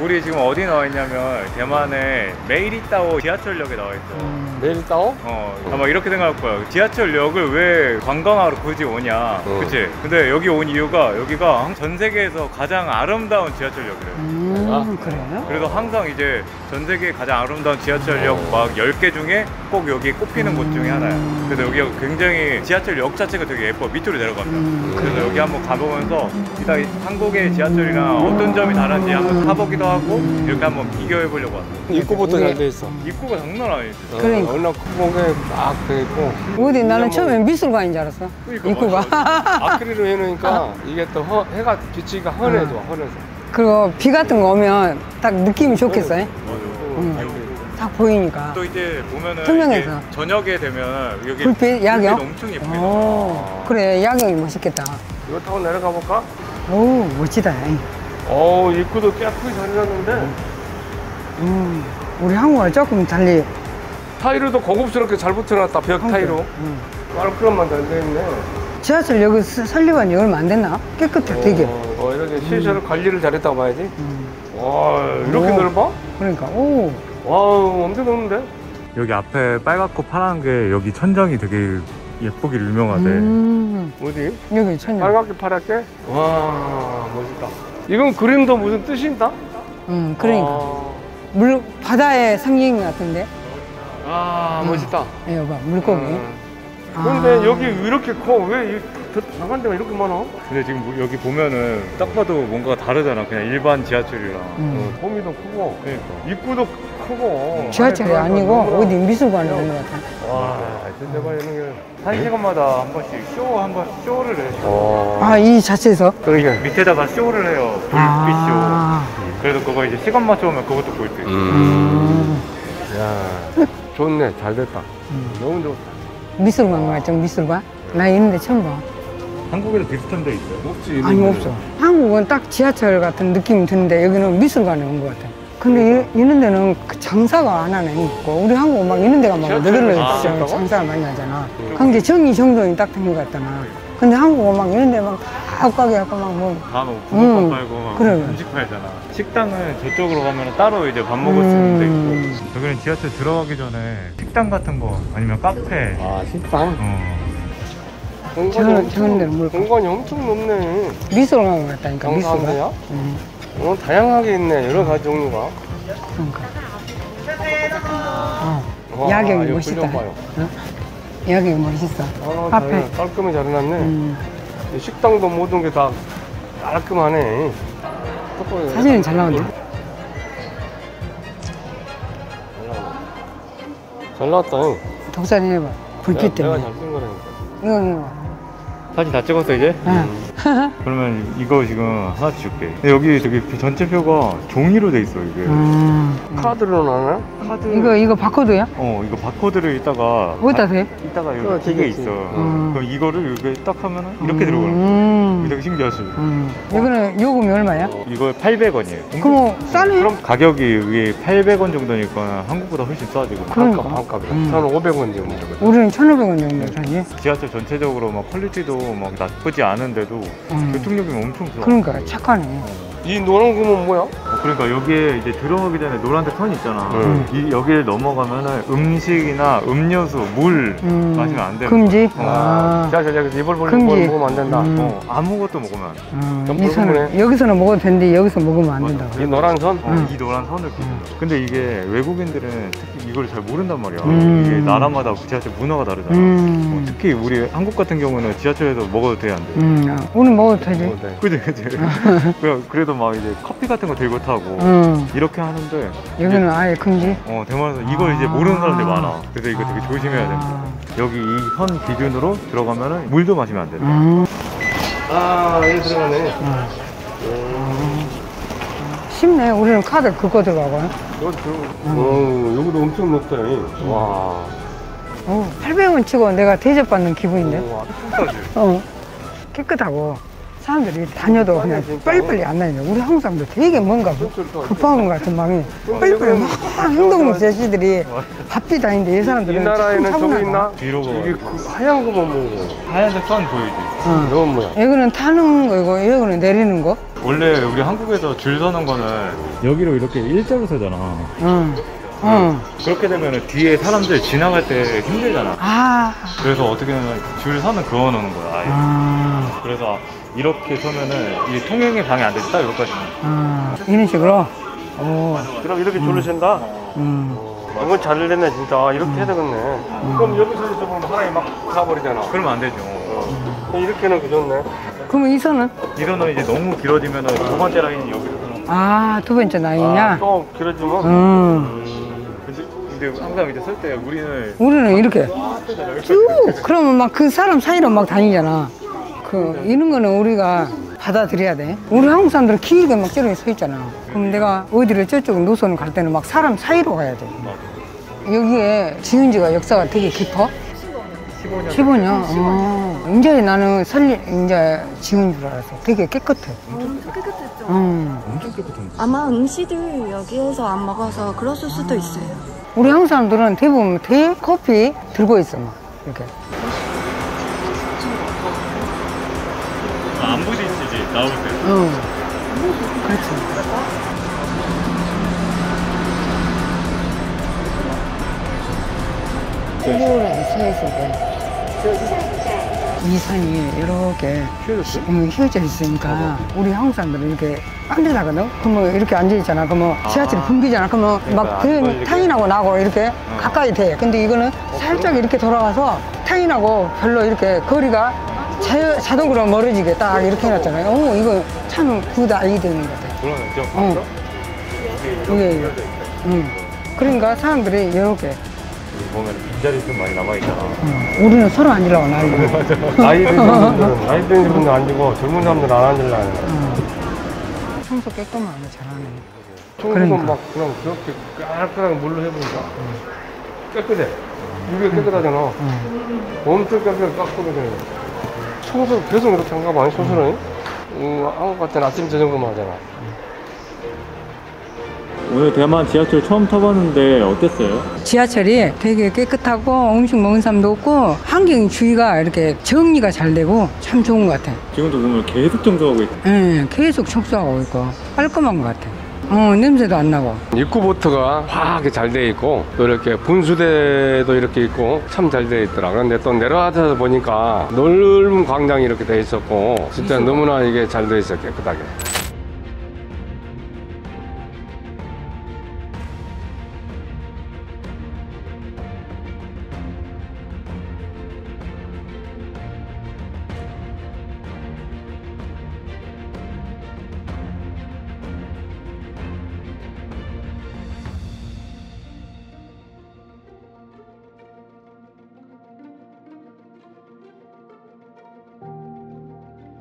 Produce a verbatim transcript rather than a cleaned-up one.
우리 지금 어디 나와 있냐면 대만의 메이리따오 지하철역에 나와 있어. 음, 메이리따오? 어, 어. 아마 이렇게 생각할 거야. 지하철역을 왜 관광하러 굳이 오냐. 어. 그치? 근데 여기 온 이유가 여기가 전 세계에서 가장 아름다운 지하철역이래요. 음, 아, 그래요? 그래서 항상 이제 전 세계 가장 아름다운 지하철역 어. 막 열 개 중에 꼭 여기 꼽히는 음. 곳 중에 하나야. 그래서 여기가 굉장히 지하철역 자체가 되게 예뻐. 밑으로 내려갑니다. 음, 그래서 그래. 여기 한번 가보면서 일단 한국의 지하철이랑 어떤 점이 다른지 한번 타보기도 하고 이렇게 한번 비교해보려고 왔어요. 입구부터 잘 돼있어. 입구가 장난 아니지. 그러니까 얼른 구멍에 막 돼있고. 어디 나는 처음엔 미술관인 줄 알았어. 그러니까 입구가 아크릴로 해놓으니까 아. 이게 또 허, 해가 빛이 환해져. 아. 환해서 그리고 비 같은 거 오면 딱 느낌이 좋겠어요. 맞아. 응. 딱 보이니까. 또 이제 보면은 투명해서 이제 저녁에 되면 여기 불빛 야경 엄청 예쁘겠다. 오, 그래 야경이 멋있겠다. 이거 타고 내려가 볼까? 오 멋지다. 어 입구도 깨끗이 잘 해놨는데. 음 우리 한국과 조금 달리 타일도 고급스럽게 잘 붙여놨다. 벽 한국. 타일로. 음. 깔끔만 잘 되어있네. 지하철 여기 설립한 지 얼마 안 됐나? 깨끗해 되게. 어 이렇게 시설 음. 관리를 잘했다고 봐야지. 음. 와 이렇게 오. 넓어? 그러니까 오. 와우 엄청 넓은데? 여기 앞에 빨갛고 파란 게 여기 천장이 되게 예쁘게 유명하대. 음. 어디? 여기 천장 빨갛게 파랗게? 와 멋있다. 이건 그림도 무슨 뜻인다? 음 그러니까 아. 물 바다의 상징 같은데? 아 음. 멋있다. 여기 봐 물고기. 음. 근데 아. 여기 이렇게 커. 왜 나간 데가 이렇게 많아? 근데 지금 여기 보면은 딱 봐도 뭔가 다르잖아. 그냥 일반 지하철이랑. 음. 어, 범위도 크고 그러니까. 입구도 크고. 지하철이 아니, 아니고 그런 어디 미술관에 있는 것 같아. 와 진짜 봐 이런 게한 시간마다 한 번씩 쇼 한 번 쇼를 해요. 아 이 자체에서? 그러니까 밑에다가 쇼를 해요. 불빛 쇼. 아. 그래서 그거 이제 시간 맞춰오면 그것도 보일 수 있어. 음. 야 좋네. 잘됐다. 음. 너무 좋다. 미술관 맞죠? 미술관? 나 있는데 처음 봐. 한국에도 비슷한 데 있어요? 없지. 아니 없어. 한국은 딱 지하철 같은 느낌이 드는데 여기는 미술관에 온 것 같아. 근데 이, 이런 데는 그 장사가 안 하네. 있고 우리 한국은 막 이런 데가 막 늘어나 있어. 아, 장사가 많이 하잖아. 그게 정이 정돈이 딱 된 것 같잖아. 근데 한국은 막 이런 데 막 다 가게 하고 막 뭐 다 뭐 국밥 팔고 막 음식 팔잖아. 식당은 저쪽으로 가면 따로 이제 밥 먹을 수 있는 데 있고. 저기는 지하철 들어가기 전에 식당 같은 거 아니면 카페. 아 식당? 어. 공간이 저는, 엄청, 엄청 높네. 미술관 같다니까. 미술관이야? 응. 어, 다양하게 있네. 여러 가지 종류가. 그러니까. 어. 와, 야경이 멋있다. 응? 야경이 멋있어. 아, 카페. 잘, 깔끔히 잘 해놨네. 음. 식당도 모든 게 다 깔끔하네. 사진은 잘 나온다. 잘 나왔다. 독사진 해봐. 불빛 때문에. 내가 잘 쓴 거라니까. 응, 응. 사진 다 찍었어 이제? 응. 그러면 이거 지금 하나씩 줄게. 근데 여기 되게 전체표가 종이로 돼 있어 이게. 음. 카드로 나나요? 카드. 이거 이거 바코드야? 어 이거 바코드를 이따가. 어디다 돼? 이따가 여기 기계 있어. 음. 그럼 이거를 이렇게 딱 하면은 이렇게 음. 들어가는 거야. 이거 되게 신기하지. 음. 이거는 요금이 얼마야? 어, 이거 팔백 원이에요. 그럼 싸네? 그럼 가격이 이게 팔백 원 정도니까 한국보다 훨씬 싸지고. 그러니까. 반값, 반값. 음. 천오백 원 정도. 우리는 천오백 원 정도 사지. 지하철 전체적으로 막 퀄리티도 막 나쁘지 않은데도 음. 교통요금이 엄청 들어. 그러니까 착하네. 어. 이 노란 구멍은 뭐야? 어, 그러니까 여기에 이제 들어오기 전에 노란색 선 있잖아. 음. 이 여기를 넘어가면은 음식이나 음료수, 물 음. 마시면 안 돼. 금지. 어. 아. 자, 자, 자, 여기서 이불 벌리고 먹으면 안 된다. 음. 어. 아무것도 먹으면 안 돼. 음. 이 선은 여기서는 먹어도 되는데 여기서 먹으면 안 된다. 이 노란 선? 어, 음. 이 노란 선을 끼는 음. 근데 이게 외국인들은 특히 이걸 잘 모른단 말이야. 음. 이게 나라마다 지하철 문화가 다르잖아. 음. 어, 특히 우리 한국 같은 경우는 지하철에서 먹어도 돼야 안 돼. 음. 오늘 먹어도 되지. 어, 네. 그치, 그치. 그래도 막 이제 커피 같은 거 들고 타고 음. 이렇게 하는데 여기는 아예 금지? 어 대만에서 이걸 아 이제 모르는 사람들이 많아. 그래서 이거 되게 조심해야 됩니다. 여기 이 선 기준으로 들어가면은 물도 마시면 안 된다. 음. 아 여기 들어가네. 음. 음. 쉽네. 우리는 카드 긁어 들어가고요. 음. 여기도 엄청 높다. 음. 와. 어, 팔백 원 치고 내가 대접받는 기분인데. 오, 와, 깨끗하지. 어 깨끗하고 사람들이 다녀도 그냥 빨리빨리 안 다녀요. 우리 항상 되게 뭔가 급한 것 같은 마음이 빨리빨리 막 행동 제시들이 바삐 다니는데 이 사람들은 이 나라에는 저기 있나? 이게 그 하얀 거만 보는 거. 하얀색 선 보이지? 응. 이건 뭐야? 이거는 타는 거고 이거는 내리는 거? 원래 우리 한국에서 줄 서는 거는 여기로 이렇게 일자로 서잖아. 응. 응. 그렇게 되면 뒤에 사람들 지나갈 때 힘들잖아. 아. 그래서 어떻게 보면 줄 서는 그어놓는 거야. 아예. 아. 그래서 이렇게 서면은 이 통행이 방해 안 되지. 딱 여기까지는. 아. 이런 식으로? 오. 맞아, 맞아. 그럼 이렇게 줄을 센다? 음. 이건 잘 됐네, 진짜. 이렇게 음. 해야 되겠네. 음. 그럼 여기서 저보면 사람이 막 가버리잖아. 그러면 안 되죠. 어. 음. 이렇게는 그좋네. 그러면 이 선은? 이 선은 이제 너무 길어지면은 두 번째 라인이 여기로. 아, 두 번째 라인이야? 아, 또 길어지면? 음. 음. 근데 항상 이제 설 때 우리는 우리는 이렇게 쭉 그러면 막 그 사람 사이로 막 다니잖아. 그 이런 거는 우리가 받아들여야 돼. 우리 한국 사람들은 길게 막 저렇게 서 있잖아. 그럼 내가 어디를 저쪽 노선 갈 때는 막 사람 사이로 가야 돼. 여기에 지은 지가 역사가 되게 깊어. 십오 년. 십오 년. 어. 이제 나는 설립 이제 지은 줄 알았어. 되게 깨끗해. 엄청 깨끗했죠. 음. 엄청 깨끗한. 아마 음식을 여기에서 안 먹어서 그랬을 수도 아. 있어요. 우리 한국 사람들은 대부분 대, 커피 들고 있어, 막, 이렇게. 안 부딪히지, 나올 때. 응. 그렇지. 오래 서 있을 때. 이 산이 이렇게 휘어져 있으니까, 우리 한국 사람들은 이렇게. 안 되다거든? 그러면 이렇게 앉아있잖아. 그러면 아 지하철이 붐비잖아. 그러면 막 타인하고 나고 이렇게 어. 가까이 돼. 근데 이거는 살짝 이렇게 돌아와서 타인하고 별로 이렇게 거리가 자, 자동으로 멀어지게 딱 이렇게 해놨잖아요. 오, 이거 참 굿 아이디어인 것 같아. 그러네. 이게, 이게. 응. 그러니까 사람들이 이렇게. 보면 빈자리 좀 많이 남아있잖아. 응. 우리는 서로 앉으려고 나이고. 나이 드신 분들 앉고 젊은 사람들 안 앉으려고 하는 청소 깨끗하게 잘하네. 청소는 그러니까. 막 그냥 그렇게 깔끔하게 물로 해보니까 응. 깨끗해. 이게 깨끗하잖아. 응. 엄청 깨끗하게 깎으면 청소 계속 이렇게 한가 봐. 청소는 응. 한국 같은 아침 저녁만 하잖아. 오늘 대만 지하철 처음 타봤는데 어땠어요? 지하철이 되게 깨끗하고 음식 먹는 사람도 없고 환경 주의가 이렇게 정리가 잘 되고 참 좋은 것 같아. 지금도 보면 계속 청소하고 있고. 네, 계속 청소하고 있고 깔끔한 것 같아. 어, 냄새도 안 나고. 입구부터가 화하게 잘 돼 있고 또 이렇게 분수대도 이렇게 있고 참 잘 돼 있더라. 그런데 또 내려와서 보니까 넓은 광장이 이렇게 돼 있었고 진짜 너무나 이게 잘 돼 있어, 깨끗하게.